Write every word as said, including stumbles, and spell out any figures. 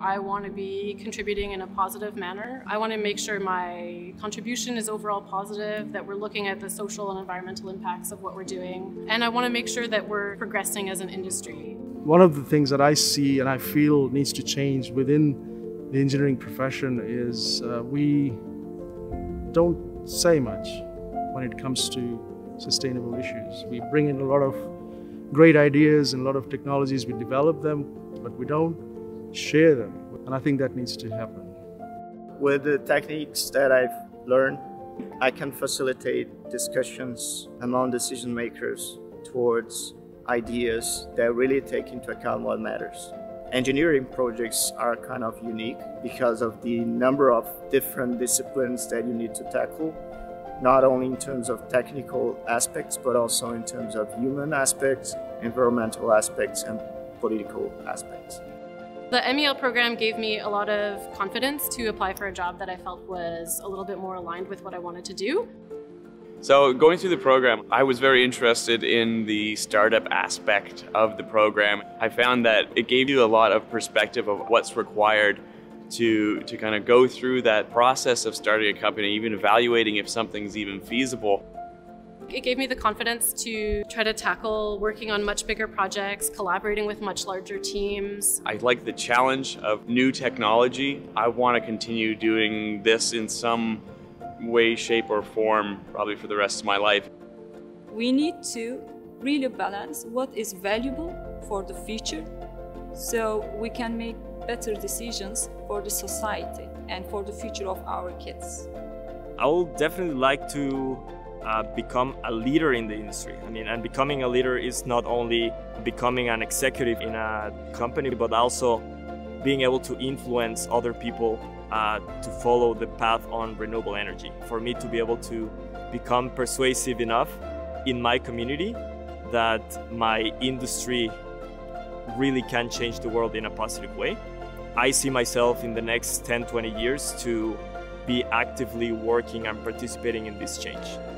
I want to be contributing in a positive manner. I want to make sure my contribution is overall positive, that we're looking at the social and environmental impacts of what we're doing. And I want to make sure that we're progressing as an industry. One of the things that I see and I feel needs to change within the engineering profession is uh, we don't say much when it comes to sustainable issues. We bring in a lot of great ideas and a lot of technologies, we develop them, but we don't share them, and I think that needs to happen. With the techniques that I've learned, I can facilitate discussions among decision makers towards ideas that really take into account what matters. Engineering projects are kind of unique because of the number of different disciplines that you need to tackle, not only in terms of technical aspects, but also in terms of human aspects, environmental aspects, and political aspects. The M E L program gave me a lot of confidence to apply for a job that I felt was a little bit more aligned with what I wanted to do. So going through the program, I was very interested in the startup aspect of the program. I found that it gave you a lot of perspective of what's required to, to kind of go through that process of starting a company, even evaluating if something's even feasible. It gave me the confidence to try to tackle working on much bigger projects, collaborating with much larger teams. I like the challenge of new technology. I want to continue doing this in some way, shape, or form, probably for the rest of my life. We need to really balance what is valuable for the future so we can make better decisions for the society and for the future of our kids. I would definitely like to Uh, become a leader in the industry. I mean, and becoming a leader is not only becoming an executive in a company, but also being able to influence other people uh, to follow the path on renewable energy. For me to be able to become persuasive enough in my community that my industry really can change the world in a positive way. I see myself in the next ten, twenty years to be actively working and participating in this change.